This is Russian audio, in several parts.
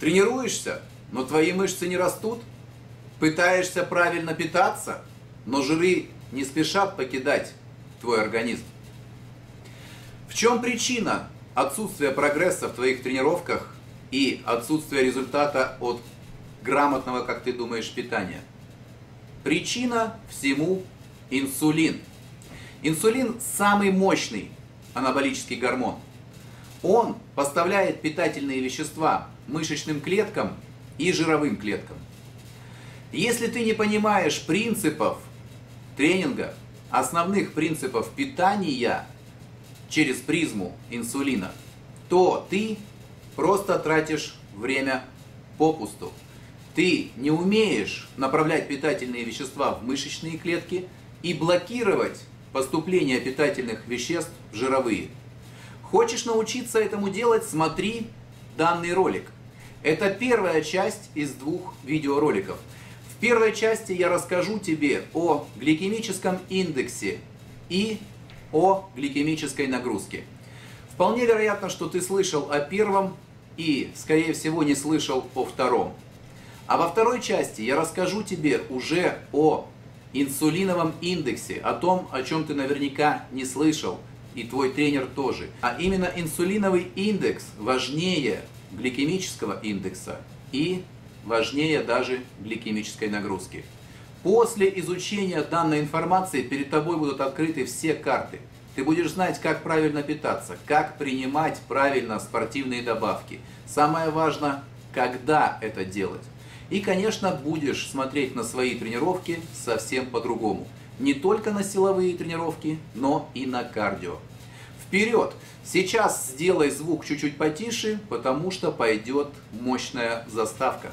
Тренируешься, но твои мышцы не растут. Пытаешься правильно питаться, но жиры не спешат покидать твой организм. В чем причина отсутствия прогресса в твоих тренировках и отсутствия результата от грамотного, как ты думаешь, питания? Причина всему инсулин. Инсулин самый мощный анаболический гормон. Он поставляет питательные вещества мышечным клеткам и жировым клеткам. Если ты не понимаешь принципов тренинга, основных принципов питания через призму инсулина, то ты просто тратишь время попусту. Ты не умеешь направлять питательные вещества в мышечные клетки и блокировать поступление питательных веществ в жировые. Хочешь научиться этому делать? Смотри данный ролик. Это первая часть из двух видеороликов. В первой части я расскажу тебе о гликемическом индексе и о гликемической нагрузке. Вполне вероятно, что ты слышал о первом и, скорее всего, не слышал о втором. А во второй части я расскажу тебе уже о инсулиновом индексе, о том, о чем ты наверняка не слышал, и твой тренер тоже. А именно инсулиновый индекс важнее гликемического индекса и важнее даже гликемической нагрузки. После изучения данной информации перед тобой будут открыты все карты. Ты будешь знать, как правильно питаться, как принимать правильно спортивные добавки. Самое важное, когда это делать. И, конечно, будешь смотреть на свои тренировки совсем по-другому. Не только на силовые тренировки, но и на кардио. Вперед! Сейчас сделай звук чуть-чуть потише, потому что пойдет мощная заставка.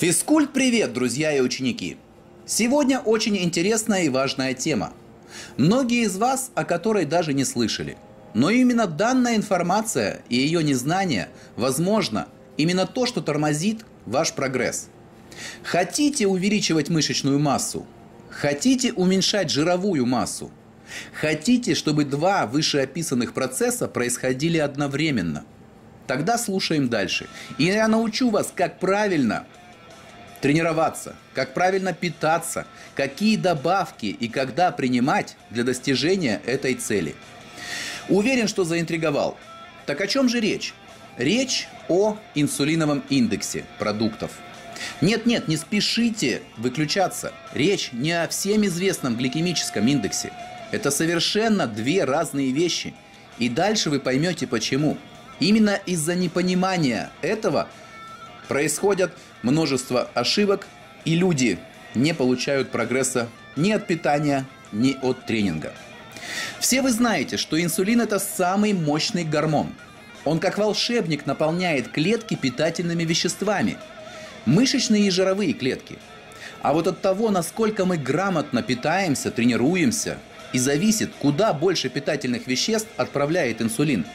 Физкульт, привет, друзья и ученики! Сегодня очень интересная и важная тема. Многие из вас о которой даже не слышали. Но именно данная информация и ее незнание, возможно, именно то, что тормозит ваш прогресс. Хотите увеличивать мышечную массу? Хотите уменьшать жировую массу? Хотите, чтобы два вышеописанных процесса происходили одновременно? Тогда слушаем дальше. И я научу вас, как правильно тренироваться, как правильно питаться, какие добавки и когда принимать для достижения этой цели. Уверен, что заинтриговал. Так о чем же речь? Речь о инсулиновом индексе продуктов. Нет, не спешите выключаться. Речь не о всем известном гликемическом индексе. Это совершенно две разные вещи. И дальше вы поймете почему. Именно из-за непонимания этого происходят множество ошибок, и люди не получают прогресса ни от питания, ни от тренинга. Все вы знаете, что инсулин – это самый мощный гормон. Он как волшебник наполняет клетки питательными веществами, мышечные и жировые клетки. А вот от того, насколько мы грамотно питаемся, тренируемся, и зависит, куда больше питательных веществ отправляет инсулин.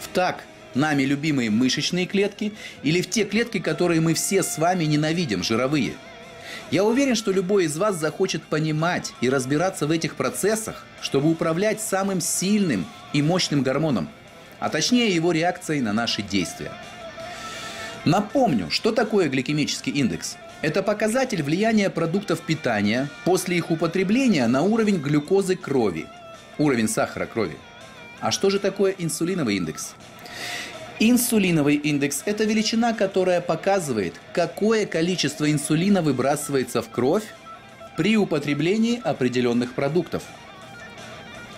В так нами любимые мышечные клетки или в те клетки, которые мы все с вами ненавидим, жировые. Я уверен, что любой из вас захочет понимать и разбираться в этих процессах, чтобы управлять самым сильным и мощным гормоном, а точнее его реакцией на наши действия. Напомню, что такое гликемический индекс. Это показатель влияния продуктов питания после их употребления на уровень глюкозы крови, уровень сахара крови. А что же такое инсулиновый индекс? Инсулиновый индекс – это величина, которая показывает, какое количество инсулина выбрасывается в кровь при употреблении определенных продуктов.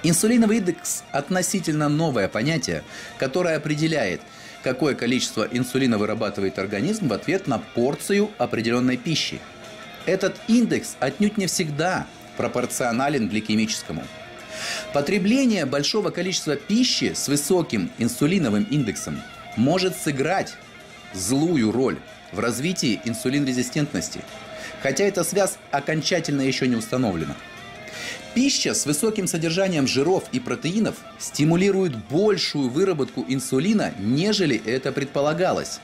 Инсулиновый индекс – относительно новое понятие, которое определяет, какое количество инсулина вырабатывает организм в ответ на порцию определенной пищи. Этот индекс отнюдь не всегда пропорционален гликемическому. Потребление большого количества пищи с высоким инсулиновым индексом может сыграть злую роль в развитии инсулинрезистентности, хотя эта связь окончательно еще не установлена. Пища с высоким содержанием жиров и протеинов стимулирует большую выработку инсулина, нежели это предполагалось.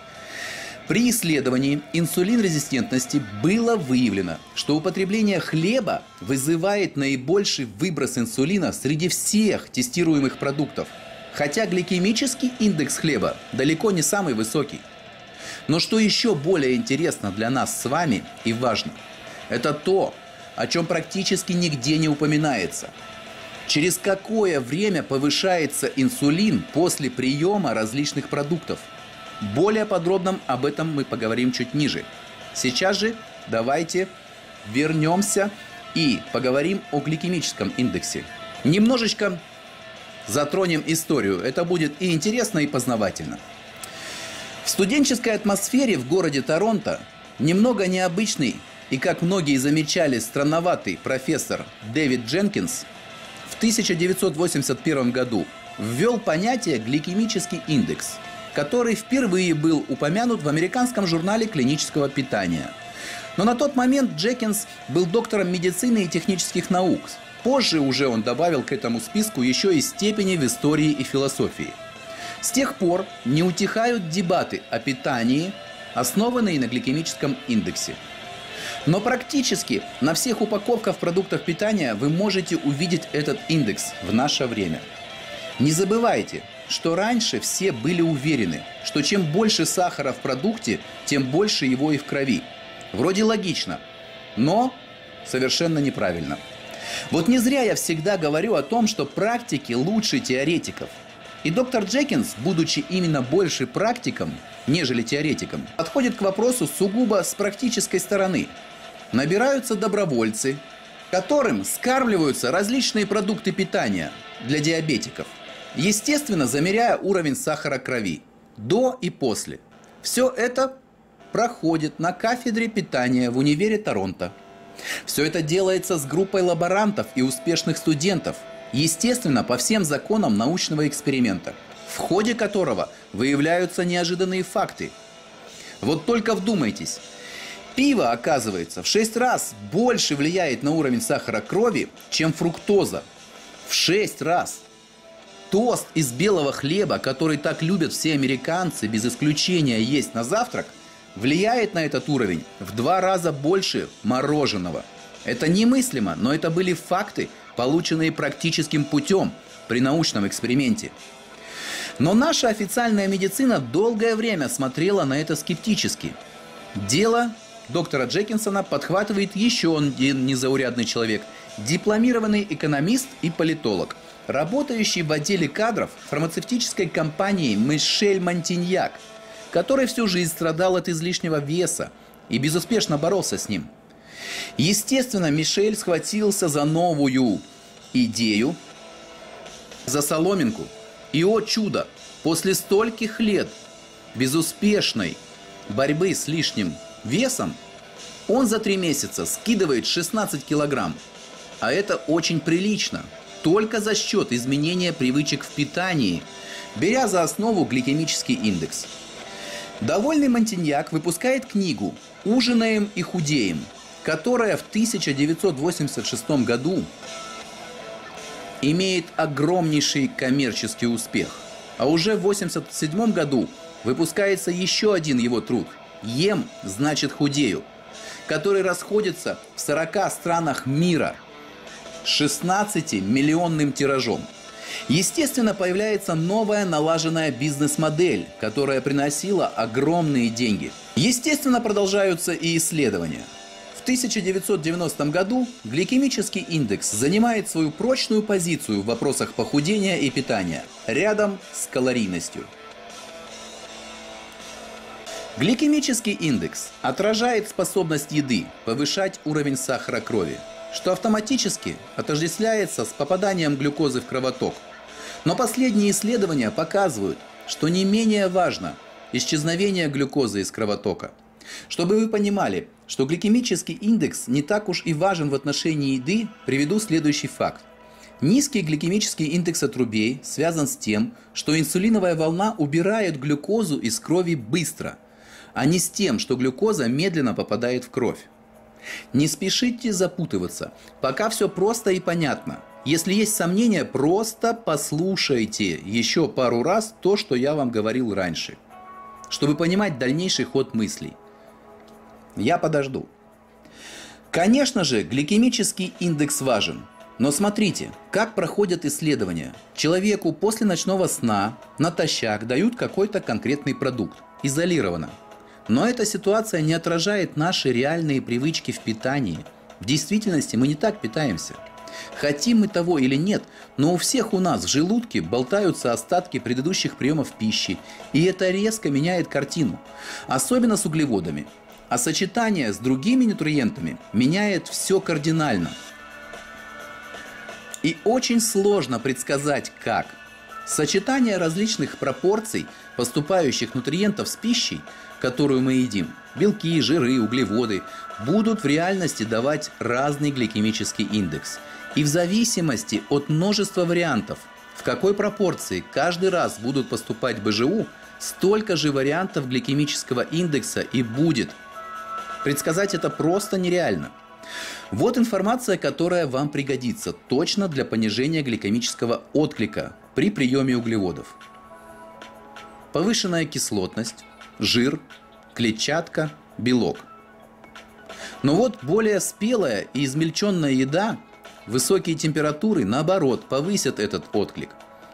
При исследовании инсулинрезистентности было выявлено, что употребление хлеба вызывает наибольший выброс инсулина среди всех тестируемых продуктов, хотя гликемический индекс хлеба далеко не самый высокий. Но что еще более интересно для нас с вами и важно, это то, о чем практически нигде не упоминается. Через какое время повышается инсулин после приема различных продуктов? Более подробно об этом мы поговорим чуть ниже. Сейчас же давайте вернемся и поговорим о гликемическом индексе. Немножечко затронем историю. Это будет и интересно, и познавательно. В студенческой атмосфере в городе Торонто немного необычный и, как многие замечали, странноватый профессор Дэвид Дженкинс в 1981 году ввел понятие «гликемический индекс», который впервые был упомянут в американском журнале клинического питания. Но на тот момент Дженкинс был доктором медицины и технических наук. Позже уже он добавил к этому списку еще и степени в истории и философии. С тех пор не утихают дебаты о питании, основанные на гликемическом индексе. Но практически на всех упаковках продуктов питания вы можете увидеть этот индекс в наше время. Не забывайте, что раньше все были уверены, что чем больше сахара в продукте, тем больше его и в крови. Вроде логично, но совершенно неправильно. Вот не зря я всегда говорю о том, что практики лучше теоретиков. И доктор Дженкинс, будучи именно больше практиком, нежели теоретиком, подходит к вопросу сугубо с практической стороны. Набираются добровольцы, которым скармливаются различные продукты питания для диабетиков. Естественно, замеряя уровень сахара крови до и после. Все это проходит на кафедре питания в универе Торонто. Все это делается с группой лаборантов и успешных студентов, естественно, по всем законам научного эксперимента, в ходе которого выявляются неожиданные факты. Вот только вдумайтесь, пиво, оказывается, в 6 раз больше влияет на уровень сахара крови, чем фруктоза. В 6 раз! Тост из белого хлеба, который так любят все американцы, без исключения есть на завтрак, влияет на этот уровень в 2 раза больше мороженого. Это немыслимо, но это были факты, полученные практическим путем при научном эксперименте. Но наша официальная медицина долгое время смотрела на это скептически. Дело доктора Дженкинсона подхватывает еще один незаурядный человек, дипломированный экономист и политолог, работающий в отделе кадров фармацевтической компании Мишель Монтиньяк, который всю жизнь страдал от излишнего веса и безуспешно боролся с ним. Естественно, Мишель схватился за новую идею, за соломинку. И, о чудо, после стольких лет безуспешной борьбы с лишним весом, он за 3 месяца скидывает 16 килограмм. А это очень прилично. Только за счет изменения привычек в питании, беря за основу гликемический индекс. Довольный Монтиньяк выпускает книгу «Ужинаем и худеем», которая в 1986 году имеет огромнейший коммерческий успех. А уже в 1987 году выпускается еще один его труд «Ем, значит худею», который расходится в 40 странах мира 16-миллионным тиражом. Естественно, появляется новая налаженная бизнес-модель, которая приносила огромные деньги. Естественно, продолжаются и исследования. В 1990 году гликемический индекс занимает свою прочную позицию в вопросах похудения и питания, рядом с калорийностью. Гликемический индекс отражает способность еды повышать уровень сахара крови, что автоматически отождествляется с попаданием глюкозы в кровоток. Но последние исследования показывают, что не менее важно исчезновение глюкозы из кровотока. Чтобы вы понимали, что гликемический индекс не так уж и важен в отношении еды, приведу следующий факт. Низкий гликемический индекс отрубей связан с тем, что инсулиновая волна убирает глюкозу из крови быстро, а не с тем, что глюкоза медленно попадает в кровь. Не спешите запутываться, пока все просто и понятно. Если есть сомнения, просто послушайте еще пару раз то, что я вам говорил раньше, чтобы понимать дальнейший ход мыслей. Я подожду. Конечно же, гликемический индекс важен. Но смотрите, как проходят исследования. Человеку после ночного сна натощак дают какой-то конкретный продукт, изолированно. Но эта ситуация не отражает наши реальные привычки в питании. В действительности мы не так питаемся. Хотим мы того или нет, но у всех у нас в желудке болтаются остатки предыдущих приемов пищи, и это резко меняет картину, особенно с углеводами. А сочетание с другими нутриентами меняет все кардинально. И очень сложно предсказать, как. Сочетание различных пропорций поступающих нутриентов с пищей, которую мы едим, белки, жиры, углеводы, будут в реальности давать разный гликемический индекс. И в зависимости от множества вариантов, в какой пропорции каждый раз будут поступать БЖУ, столько же вариантов гликемического индекса и будет. Предсказать это просто нереально. Вот информация, которая вам пригодится точно для понижения гликемического отклика при приеме углеводов. Повышенная кислотность, жир, клетчатка, белок. Но вот более спелая и измельченная еда, высокие температуры, наоборот, повысят этот отклик.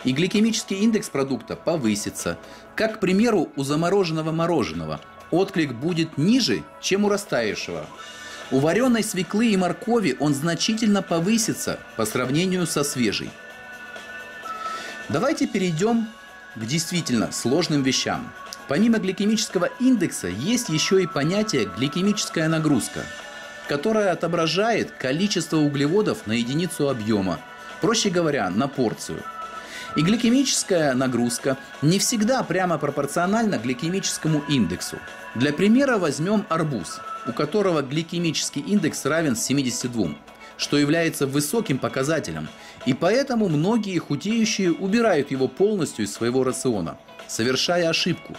И гликемический индекс продукта повысится. Как, к примеру, у замороженного мороженого отклик будет ниже, чем у растаявшего. У вареной свеклы и моркови он значительно повысится по сравнению со свежей. Давайте перейдем к действительно сложным вещам. Помимо гликемического индекса есть еще и понятие гликемическая нагрузка, которая отображает количество углеводов на единицу объема, проще говоря, на порцию. И гликемическая нагрузка не всегда прямо пропорциональна гликемическому индексу. Для примера возьмем арбуз, у которого гликемический индекс равен 72, что является высоким показателем, и поэтому многие худеющие убирают его полностью из своего рациона, совершая ошибку.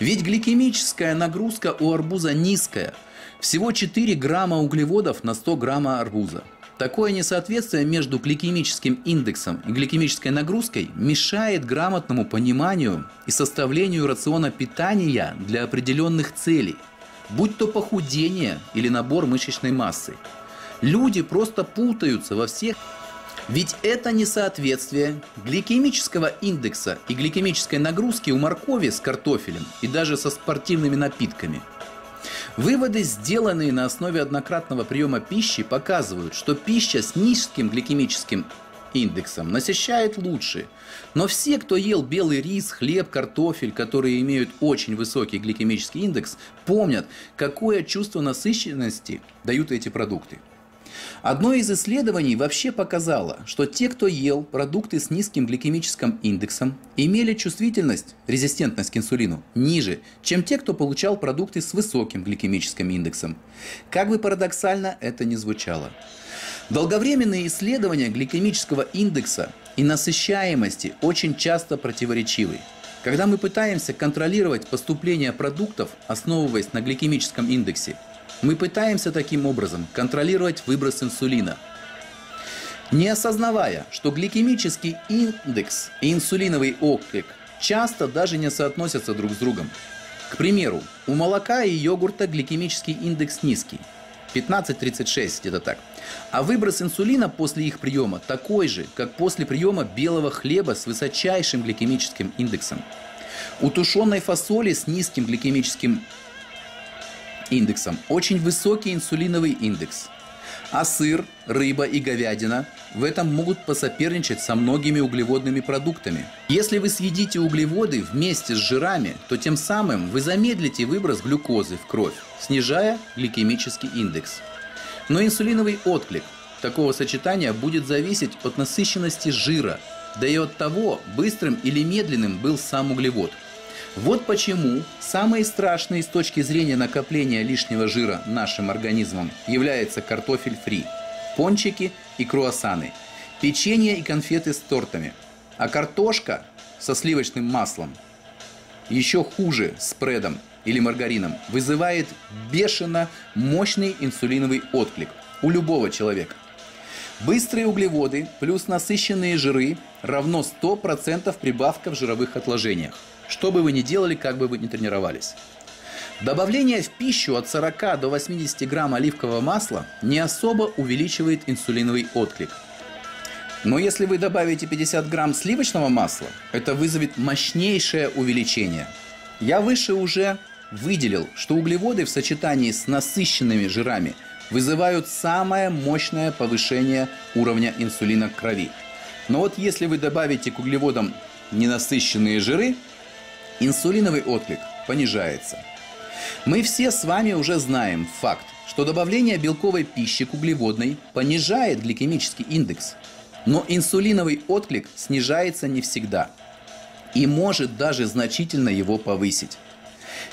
Ведь гликемическая нагрузка у арбуза низкая, всего 4 грамма углеводов на 100 грамма арбуза. Такое несоответствие между гликемическим индексом и гликемической нагрузкой мешает грамотному пониманию и составлению рациона питания для определенных целей, будь то похудение или набор мышечной массы. Люди просто путаются во всех, ведь это несоответствие гликемического индекса и гликемической нагрузки у моркови с картофелем и даже со спортивными напитками. Выводы, сделанные на основе однократного приема пищи, показывают, что пища с низким гликемическим индексом насыщает лучше. Но все, кто ел белый рис, хлеб, картофель, которые имеют очень высокий гликемический индекс, помнят, какое чувство насыщенности дают эти продукты. Одно из исследований вообще показало, что те, кто ел продукты с низким гликемическим индексом, имели чувствительность, резистентность к инсулину ниже, чем те, кто получал продукты с высоким гликемическим индексом. Как бы парадоксально это ни звучало. Долговременные исследования гликемического индекса и насыщаемости очень часто противоречивы. Когда мы пытаемся контролировать поступление продуктов, основываясь на гликемическом индексе, мы пытаемся таким образом контролировать выброс инсулина, не осознавая, что гликемический индекс и инсулиновый отклик часто даже не соотносятся друг с другом. К примеру, у молока и йогурта гликемический индекс низкий, 15-36 где-то так, а выброс инсулина после их приема такой же, как после приема белого хлеба с высочайшим гликемическим индексом. У тушеной фасоли с низким гликемическим индексом очень высокий инсулиновый индекс. А сыр, рыба и говядина в этом могут посоперничать со многими углеводными продуктами. Если вы съедите углеводы вместе с жирами, то тем самым вы замедлите выброс глюкозы в кровь, снижая гликемический индекс. Но инсулиновый отклик такого сочетания будет зависеть от насыщенности жира, да и от того, быстрым или медленным был сам углевод. Вот почему самые страшные с точки зрения накопления лишнего жира нашим организмом являются картофель фри, пончики и круассаны, печенье и конфеты с тортами. А картошка со сливочным маслом, еще хуже спредом или маргарином, вызывает бешено мощный инсулиновый отклик у любого человека. Быстрые углеводы плюс насыщенные жиры равно 100% прибавка в жировых отложениях. Что бы вы ни делали, как бы вы ни тренировались. Добавление в пищу от 40 до 80 грамм оливкового масла не особо увеличивает инсулиновый отклик. Но если вы добавите 50 грамм сливочного масла, это вызовет мощнейшее увеличение. Я выше уже выделил, что углеводы в сочетании с насыщенными жирами вызывают самое мощное повышение уровня инсулина в крови. Но вот если вы добавите к углеводам ненасыщенные жиры, инсулиновый отклик понижается. Мы все с вами уже знаем факт, что добавление белковой пищи к углеводной понижает гликемический индекс. Но инсулиновый отклик снижается не всегда и может даже значительно его повысить.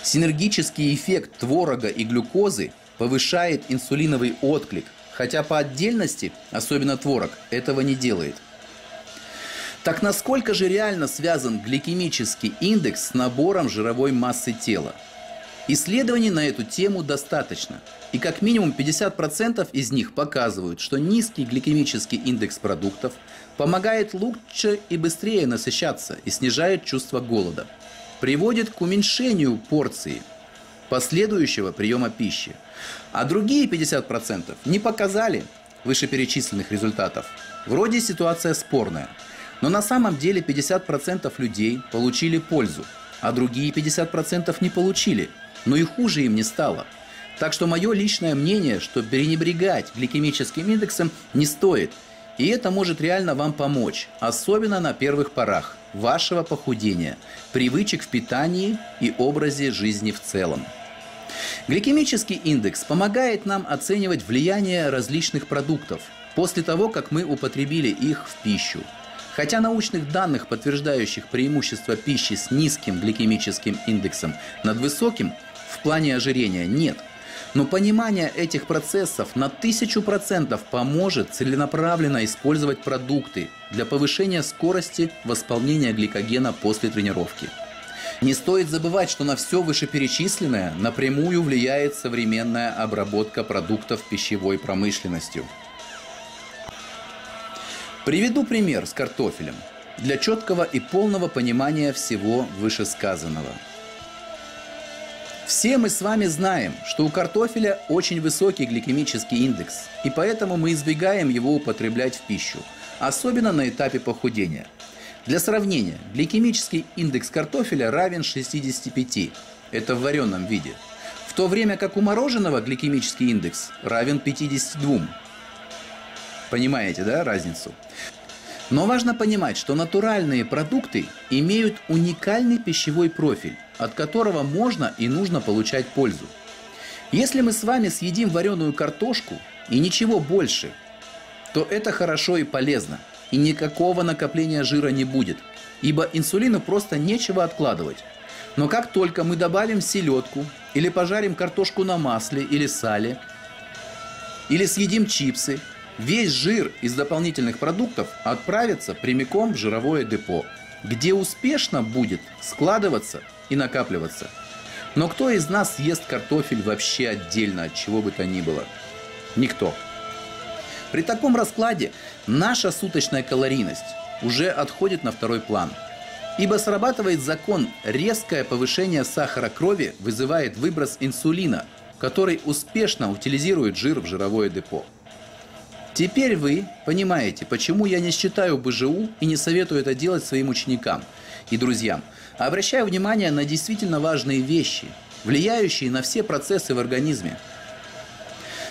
Синергический эффект творога и глюкозы повышает инсулиновый отклик, хотя по отдельности, особенно творог, этого не делает. Так насколько же реально связан гликемический индекс с набором жировой массы тела? Исследований на эту тему достаточно, и как минимум 50% из них показывают, что низкий гликемический индекс продуктов помогает лучше и быстрее насыщаться и снижает чувство голода, приводит к уменьшению порции последующего приема пищи, а другие 50% не показали вышеперечисленных результатов. Вроде ситуация спорная. Но на самом деле 50% людей получили пользу, а другие 50% не получили, но и хуже им не стало. Так что мое личное мнение, что пренебрегать гликемическим индексом не стоит, и это может реально вам помочь, особенно на первых порах вашего похудения, привычек в питании и образе жизни в целом. Гликемический индекс помогает нам оценивать влияние различных продуктов после того, как мы употребили их в пищу. Хотя научных данных, подтверждающих преимущество пищи с низким гликемическим индексом над высоким, в плане ожирения нет. Но понимание этих процессов на 1000% поможет целенаправленно использовать продукты для повышения скорости восполнения гликогена после тренировки. Не стоит забывать, что на все вышеперечисленное напрямую влияет современная обработка продуктов пищевой промышленностью. Приведу пример с картофелем для четкого и полного понимания всего вышесказанного. Все мы с вами знаем, что у картофеля очень высокий гликемический индекс, и поэтому мы избегаем его употреблять в пищу, особенно на этапе похудения. Для сравнения, гликемический индекс картофеля равен 65, это в вареном виде, в то время как у мороженого гликемический индекс равен 52. Понимаете, да, разницу? Но важно понимать, что натуральные продукты имеют уникальный пищевой профиль, от которого можно и нужно получать пользу. Если мы с вами съедим вареную картошку и ничего больше, то это хорошо и полезно, и никакого накопления жира не будет, ибо инсулину просто нечего откладывать. Но как только мы добавим селедку или пожарим картошку на масле или сале, или съедим чипсы, весь жир из дополнительных продуктов отправится прямиком в жировое депо, где успешно будет складываться и накапливаться. Но кто из нас ест картофель вообще отдельно от чего бы то ни было? Никто. При таком раскладе наша суточная калорийность уже отходит на второй план, ибо срабатывает закон: резкое повышение сахара крови вызывает выброс инсулина, который успешно утилизирует жир в жировое депо. Теперь вы понимаете, почему я не считаю БЖУ и не советую это делать своим ученикам и друзьям, а обращаю внимание на действительно важные вещи, влияющие на все процессы в организме.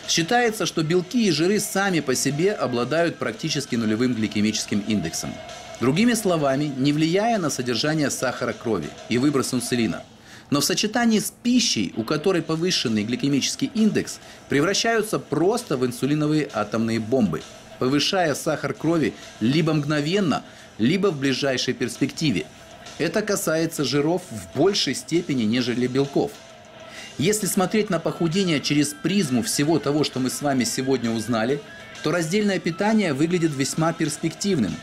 Считается, что белки и жиры сами по себе обладают практически нулевым гликемическим индексом. Другими словами, не влияя на содержание сахара крови и выброс инсулина. Но в сочетании с пищей, у которой повышенный гликемический индекс, превращаются просто в инсулиновые атомные бомбы, повышая сахар крови либо мгновенно, либо в ближайшей перспективе. Это касается жиров в большей степени, нежели белков. Если смотреть на похудение через призму всего того, что мы с вами сегодня узнали, то раздельное питание выглядит весьма перспективным.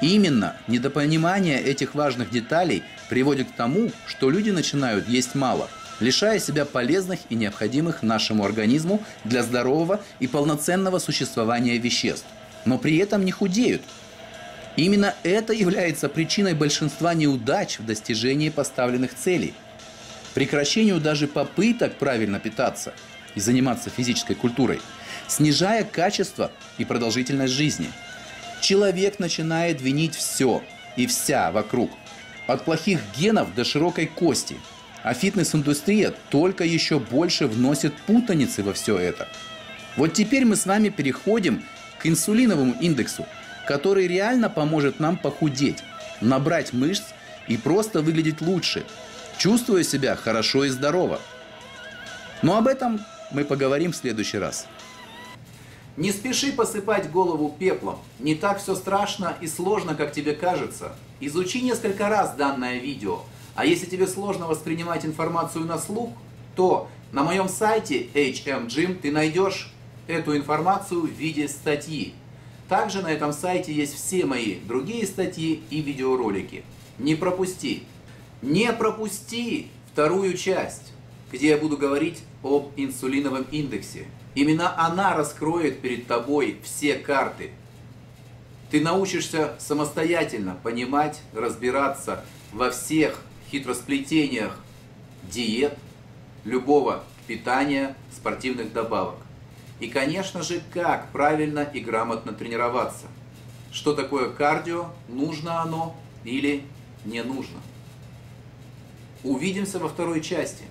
И именно недопонимание этих важных деталей приводит к тому, что люди начинают есть мало, лишая себя полезных и необходимых нашему организму для здорового и полноценного существования веществ, но при этом не худеют. Именно это является причиной большинства неудач в достижении поставленных целей. Прекращению даже попыток правильно питаться и заниматься физической культурой, снижая качество и продолжительность жизни. Человек начинает винить все и вся вокруг, от плохих генов до широкой кости, а фитнес-индустрия только еще больше вносит путаницы во все это. Вот теперь мы с вами переходим к инсулиновому индексу, который реально поможет нам похудеть, набрать мышц и просто выглядеть лучше, чувствуя себя хорошо и здорово. Но об этом мы поговорим в следующий раз. Не спеши посыпать голову пеплом. Не так все страшно и сложно, как тебе кажется. Изучи несколько раз данное видео. А если тебе сложно воспринимать информацию на слух, то на моем сайте HM Gym ты найдешь эту информацию в виде статьи. Также на этом сайте есть все мои другие статьи и видеоролики. Не пропусти вторую часть, где я буду говорить об инсулиновом индексе. Именно она раскроет перед тобой все карты. Ты научишься самостоятельно понимать, разбираться во всех хитросплетениях диет, любого питания, спортивных добавок. И, конечно же, как правильно и грамотно тренироваться. Что такое кардио, нужно оно или не нужно. Увидимся во второй части.